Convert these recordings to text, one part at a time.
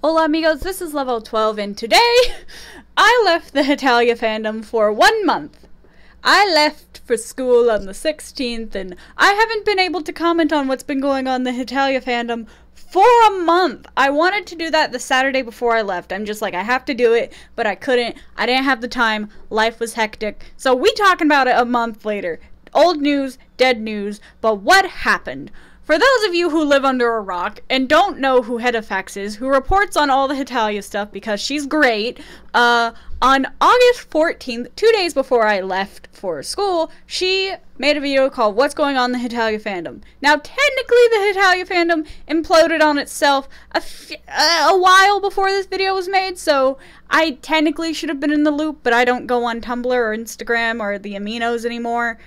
Hola amigos, this is level 12 and today I left the Italia fandom for 1 month. I left for school on the 16th and I haven't been able to comment on what's been going on in the Italia fandom for a month. I wanted to do that the Saturday before I left. I'm just like, I have to do it, but I couldn't. I didn't have the time. Life was hectic. So we talking about it a month later. Old news, dead news, but what happened? For those of you who live under a rock and don't know who HedaFax is, who reports on all the Hitalia stuff because she's great, on August 14th, 2 days before I left for school, she made a video called What's Going On in the Hitalia Fandom. Now, technically the Hitalia fandom imploded on itself a while before this video was made, so I technically should have been in the loop, but I don't go on Tumblr or Instagram or the Aminos anymore.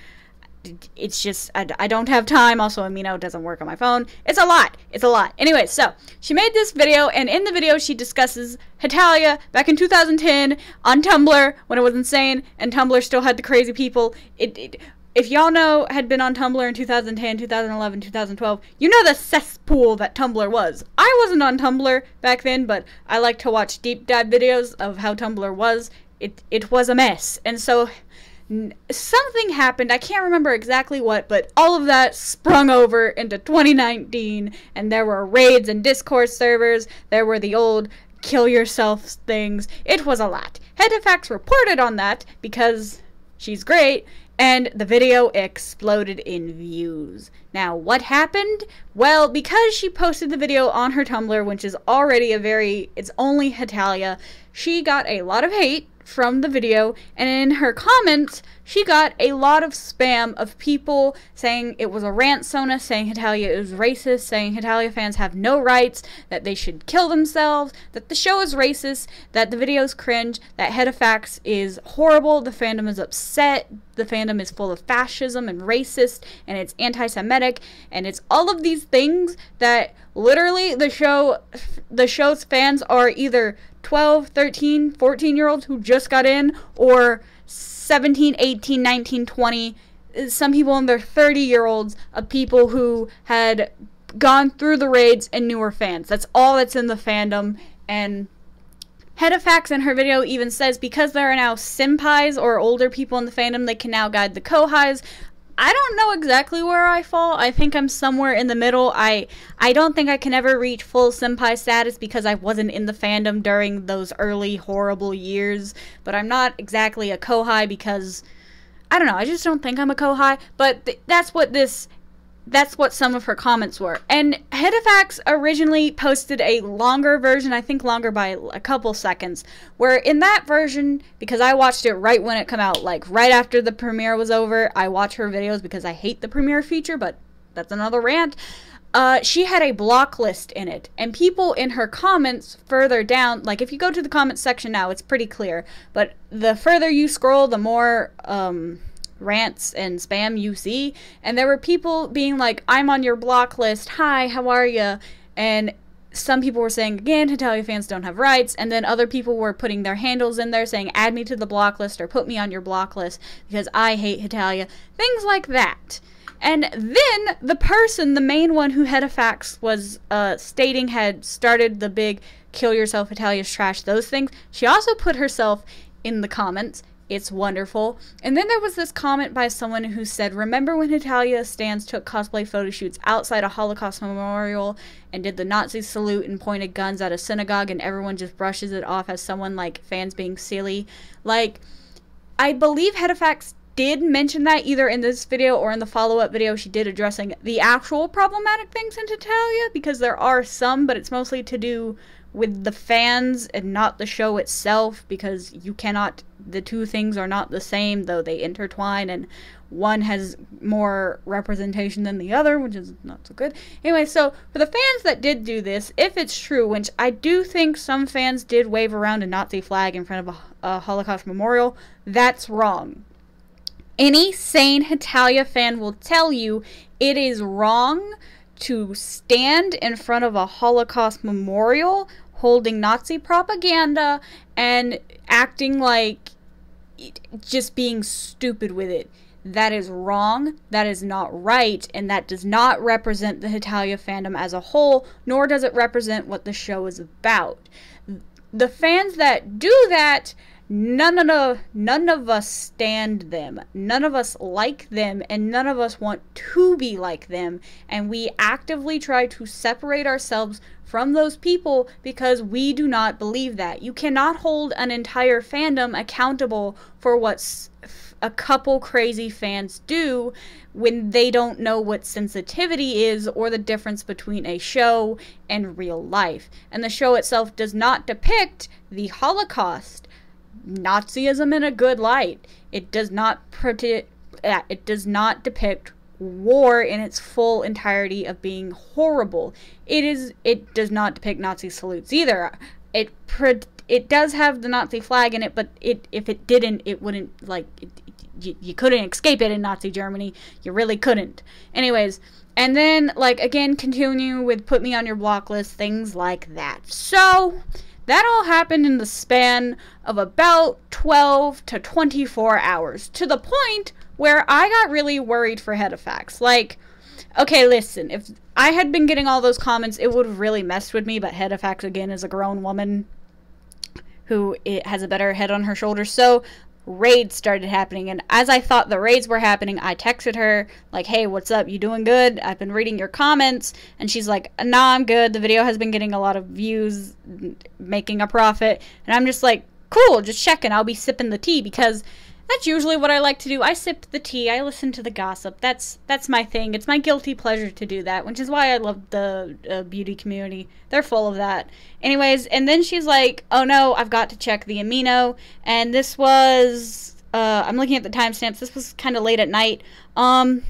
It's just, I don't have time. Also, Amino doesn't work on my phone. It's a lot. It's a lot. Anyway, so she made this video, and in the video she discusses Hitalia back in 2010 on Tumblr when it was insane, and Tumblr still had the crazy people. It if y'all know, had been on Tumblr in 2010, 2011, 2012, you know the cesspool that Tumblr was. I wasn't on Tumblr back then, but I like to watch deep dive videos of how Tumblr was. It was a mess, and so something happened, I can't remember exactly what, but all of that sprung over into 2019, and there were raids and Discord servers, there were the old kill yourself things, it was a lot. HedaFax reported on that because she's great, and the video exploded in views. Now, what happened? Well, because she posted the video on her Tumblr, which is already it's only Hitalia, she got a lot of hate from the video, and in her comments she got a lot of spam of people saying it was a rant Sona, saying Hitalia is racist, saying Hitalia fans have no rights, that they should kill themselves, that the show is racist, that the video's cringe, that HedaFax is horrible, the fandom is upset, the fandom is full of fascism and racist, and it's anti-Semitic, and it's all of these things that literally the show's fans are either 12, 13, 14-year-olds who just got in, or 17, 18, 19, 20, some people in their 30-year-olds of people who had gone through the raids and newer fans. That's all that's in the fandom, and HedaFax in her video even says because there are now senpais or older people in the fandom, they can now guide the kohais. I don't know exactly where I fall. I think I'm somewhere in the middle. I don't think I can ever reach full senpai status because I wasn't in the fandom during those early horrible years, but I'm not exactly a kohai because I don't know, I just don't think I'm a kohai, but that's what some of her comments were. And HedaFax originally posted a longer version, I think longer by a couple seconds, where in that version, because I watched it right when it came out, like right after the premiere was over, I watch her videos because I hate the premiere feature, but that's another rant. She had a block list in it, and people in her comments further down, like if you go to the comments section now, it's pretty clear, but the further you scroll, the more, rants and spam you see, and there were people being like, I'm on your block list, hi, how are you? And some people were saying, again, Hitalia fans don't have rights, and then other people were putting their handles in there saying, add me to the block list or put me on your block list because I hate Hitalia, things like that. And then the person, the main one who HedaFax was stating had started the big kill yourself, Hitalia's trash, those things, she also put herself in the comments. It's wonderful. And then there was this comment by someone who said, remember when Hitalia stands took cosplay photo shoots outside a Holocaust memorial and did the Nazi salute and pointed guns at a synagogue, and everyone just brushes it off as someone like fans being silly? Like, I believe HedaFax did mention that either in this video or in the follow-up video she did addressing the actual problematic things in Hitalia, because there are some, but it's mostly to do with the fans and not the show itself, because you cannot, the two things are not the same, though they intertwine, and one has more representation than the other, which is not so good. Anyway, so for the fans that did do this, if it's true, which I do think some fans did wave around a Nazi flag in front of a Holocaust memorial, that's wrong. Any sane Hitalia fan will tell you it is wrong to stand in front of a Holocaust memorial holding Nazi propaganda and acting like just being stupid with it. That is wrong, that is not right, and that does not represent the Hitalia fandom as a whole, nor does it represent what the show is about. The fans that do that, none of us stand them, none of us like them, and none of us want to be like them, and we actively try to separate ourselves from those people because we do not believe that. You cannot hold an entire fandom accountable for what a couple crazy fans do when they don't know what sensitivity is or the difference between a show and real life. And the show itself does not depict the Holocaust, Nazism in a good light. It does not depict war in its full entirety of being horrible. It does not depict Nazi salutes either. It does have the Nazi flag in it, but if it didn't, you couldn't escape it in Nazi Germany. You really couldn't. Anyways, and then, like, again, continue with put me on your block list, things like that. So that all happened in the span of about 12 to 24 hours, to the point where I got really worried for HEDIFAX. Like, okay, listen, if I had been getting all those comments, it would have really messed with me, but HEDIFAX, again, is a grown woman who has a better head on her shoulders, so raids started happening, and as I thought the raids were happening, I texted her, like, hey, what's up, you doing good? I've been reading your comments. And she's like, nah, I'm good, the video has been getting a lot of views, making a profit. And I'm just like, cool, just checking, I'll be sipping the tea, because that's usually what I like to do. I sip the tea, I listen to the gossip, that's my thing, it's my guilty pleasure to do that, which is why I love the beauty community, they're full of that. Anyways, and then she's like, oh no, I've got to check the amino, and this was, I'm looking at the timestamps, this was kind of late at night. I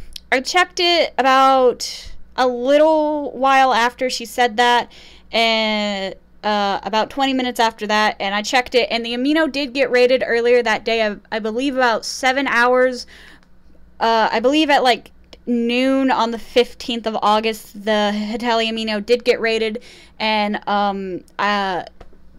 checked it about a little while after she said that, and about 20 minutes after that, and I checked it, and the amino did get raided earlier that day, I believe about 7 hours, I believe at like noon on the 15th of August, the Hitalia amino did get raided, and,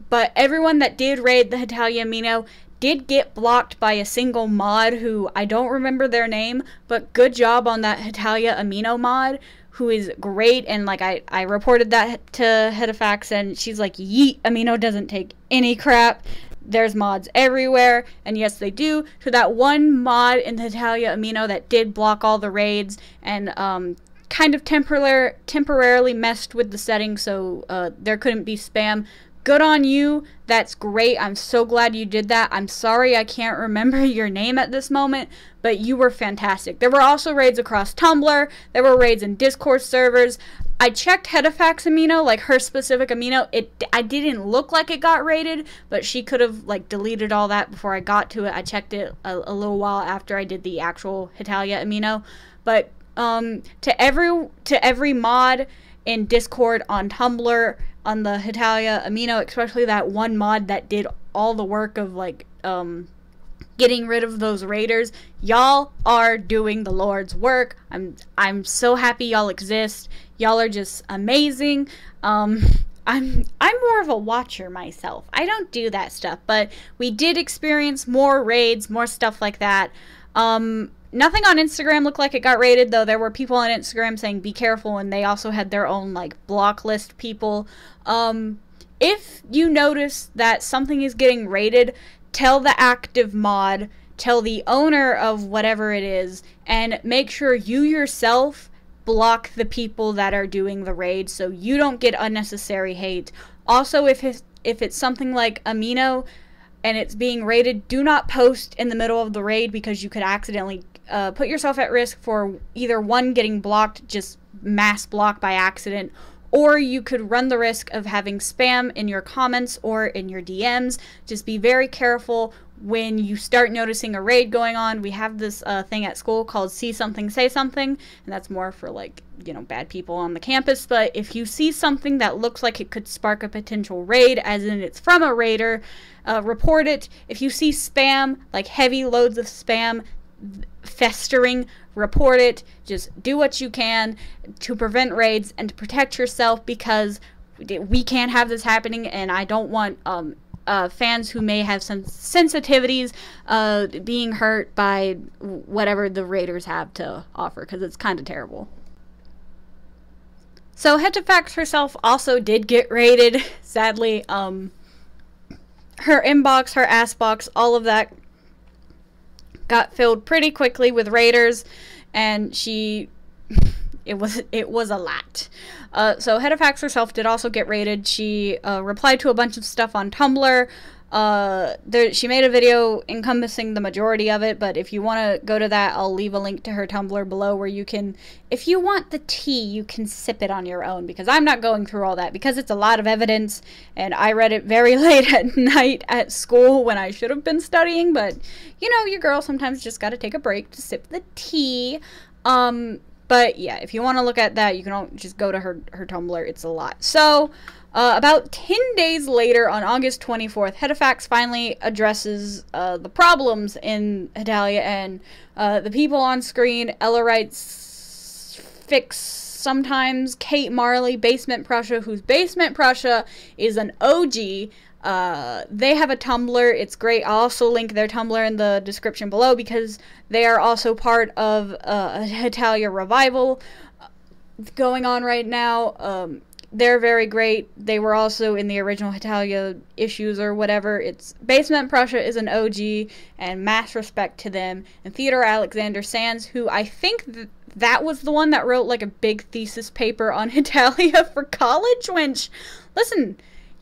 but everyone that did raid the Hitalia amino did get blocked by a single mod who, I don't remember their name, but good job on that Hitalia amino mod, who is great, and like I reported that to HEDIFAX, and she's like, yeet, amino doesn't take any crap, there's mods everywhere, and yes they do, to that one mod in the Hitalia amino that did block all the raids, and kind of temporarily messed with the settings so there couldn't be spam. Good on you, that's great, I'm so glad you did that. I'm sorry I can't remember your name at this moment, but you were fantastic. There were also raids across Tumblr, there were raids in Discord servers. I checked HEDIFAX amino, like her specific amino, I didn't look like it got raided, but she could have like deleted all that before I got to it. I checked it a little while after I did the actual Hitalia amino, but to every mod in Discord, on Tumblr, on the Hitalia amino, especially that one mod that did all the work of like getting rid of those raiders, y'all are doing the Lord's work. I'm so happy y'all exist, y'all are just amazing. I'm more of a watcher myself, I don't do that stuff, but we did experience more raids, more stuff like that. Nothing on Instagram looked like it got raided, though there were people on Instagram saying be careful, and they also had their own like block list people. If you notice that something is getting raided, tell the active mod, tell the owner of whatever it is, and make sure you yourself block the people that are doing the raid so you don't get unnecessary hate. Also, if it's something like amino and it's being raided, do not post in the middle of the raid because you could accidentally put yourself at risk for either one, getting blocked, just mass block by accident, or you could run the risk of having spam in your comments or in your DMs. Just be very careful when you start noticing a raid going on. We have this thing at school called see something, say something, and that's more for like, you know, bad people on the campus, but if you see something that looks like it could spark a potential raid, as in it's from a raider, report it. If you see spam, like heavy loads of spam festering, report it. Just do what you can to prevent raids and to protect yourself, because we can't have this happening, and I don't want fans who may have some sensitivities being hurt by whatever the Raiders have to offer, because it's kind of terrible. So HeteFax herself also did get raided, sadly. Her inbox, her ass box, all of that got filled pretty quickly with raiders, and she it was a lot. So HeteFax herself did also get raided. She replied to a bunch of stuff on Tumblr. She made a video encompassing the majority of it, but if you want to go to that, I'll leave a link to her Tumblr below where you can, if you want the tea, you can sip it on your own, because I'm not going through all that, because it's a lot of evidence, and I read it very late at night at school when I should have been studying, but, you know, your girl sometimes just gotta take a break to sip the tea. But yeah, if you want to look at that, you can just go to her Tumblr, it's a lot. So, about 10 days later, on August 24th, HeteFax finally addresses the problems in Hetalia, and the people on screen, Ella writes, Fix Sometimes, Kate Marley, Basement Prussia, whose Basement Prussia is an OG. They have a Tumblr, it's great. I'll also link their Tumblr in the description below, because they are also part of a Hetalia revival going on right now. They're very great. They were also in the original Hetalia issues or whatever. It's Basement Prussia is an OG, and mass respect to them. And Theodore Alexander Sands, who I think that was the one that wrote like a big thesis paper on Hetalia for college, which, listen,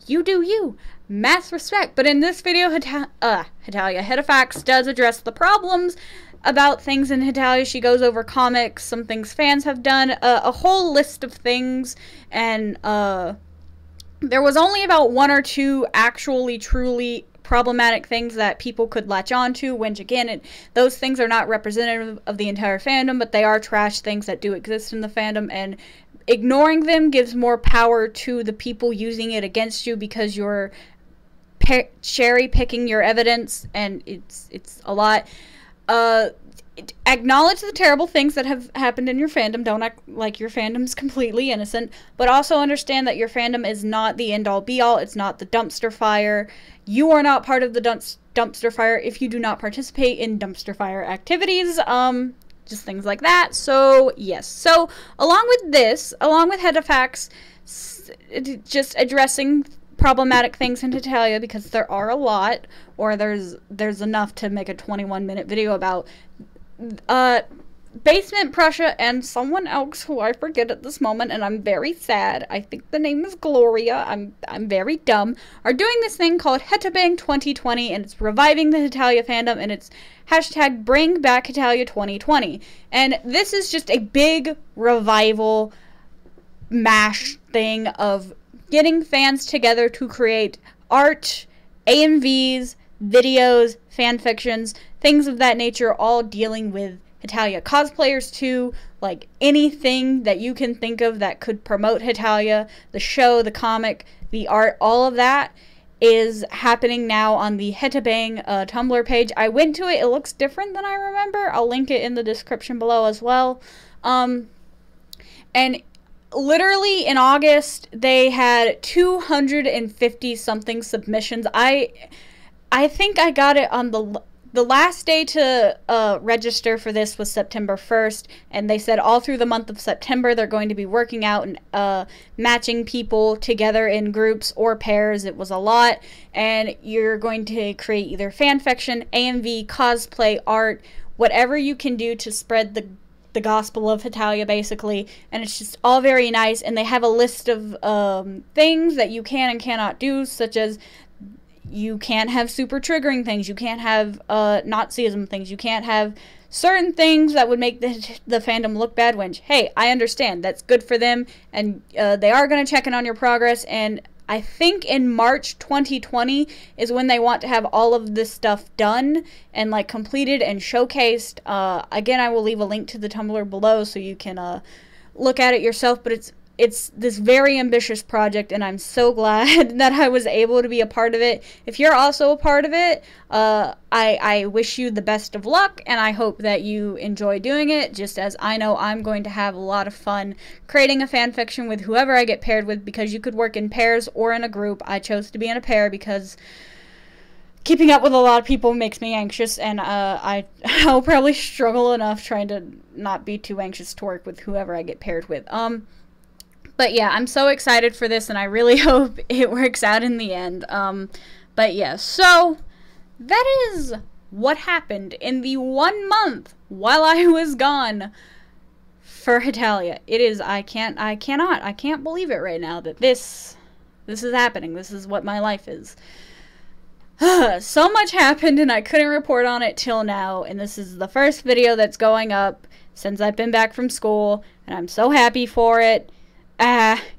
you do you. Mass respect. But in this video, HeteFax does address the problems about things in Hetalia. She goes over comics, some things fans have done, a whole list of things, and there was only about one or two actually truly problematic things that people could latch on to, which again, those things are not representative of the entire fandom, but they are trash things that do exist in the fandom, and ignoring them gives more power to the people using it against you, because you're cherry-picking your evidence, and it's a lot. Acknowledge the terrible things that have happened in your fandom. Don't act like your fandom's completely innocent, but also understand that your fandom is not the end-all be-all. It's not the dumpster fire. You are not part of the dumpster fire if you do not participate in dumpster fire activities, just things like that. So yes, so along with HeteFax just addressing problematic things in Hetalia, because there are a lot, or there's enough to make a 21-minute video about. Basement Prussia and someone else who I forget at this moment, and I'm very sad, I think the name is Gloria, I'm very dumb, are doing this thing called HetaBang 2020, and it's reviving the Hetalia fandom, and it's hashtag bring back Hetalia 2020. And this is just a big revival mash thing of getting fans together to create art, AMVs, videos, fan fictions, things of that nature, all dealing with Hetalia. Cosplayers too, like anything that you can think of that could promote Hetalia, the show, the comic, the art, all of that is happening now on the HetaBang Tumblr page. I went to it, it looks different than I remember. I'll link it in the description below as well. And literally in August, they had 250 something submissions. I think I got it on the last day to register for this was September 1st, and they said all through the month of September they're going to be working out and matching people together in groups or pairs. It was a lot, and you're going to create either fanfiction, AMV, cosplay, art, whatever you can do to spread the gospel of Hetalia, basically, and it's just all very nice, and they have a list of things that you can and cannot do, such as you can't have super triggering things, you can't have Nazism things, you can't have certain things that would make the fandom look bad, which, hey, I understand, that's good for them, and they are going to check in on your progress, and I think in March 2020 is when they want to have all of this stuff done and like completed and showcased. Again, I will leave a link to the Tumblr below so you can look at it yourself, but it's It's this very ambitious project, and I'm so glad that I was able to be a part of it. If you're also a part of it, I wish you the best of luck, and I hope that you enjoy doing it, just as I know I'm going to have a lot of fun creating a fanfiction with whoever I get paired with, because you could work in pairs or in a group. I chose to be in a pair because keeping up with a lot of people makes me anxious, and I'll probably struggle enough trying to not be too anxious to work with whoever I get paired with. But yeah, I'm so excited for this, and I really hope it works out in the end. But yeah, so that is what happened in the 1 month while I was gone for Hitalia. It is, I can't believe it right now that this is happening. This is what my life is. So much happened, and I couldn't report on it till now, and this is the first video that's going up since I've been back from school, and I'm so happy for it.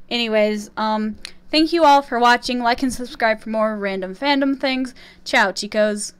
Anyways, thank you all for watching. Like and subscribe for more random fandom things. Ciao, chicos.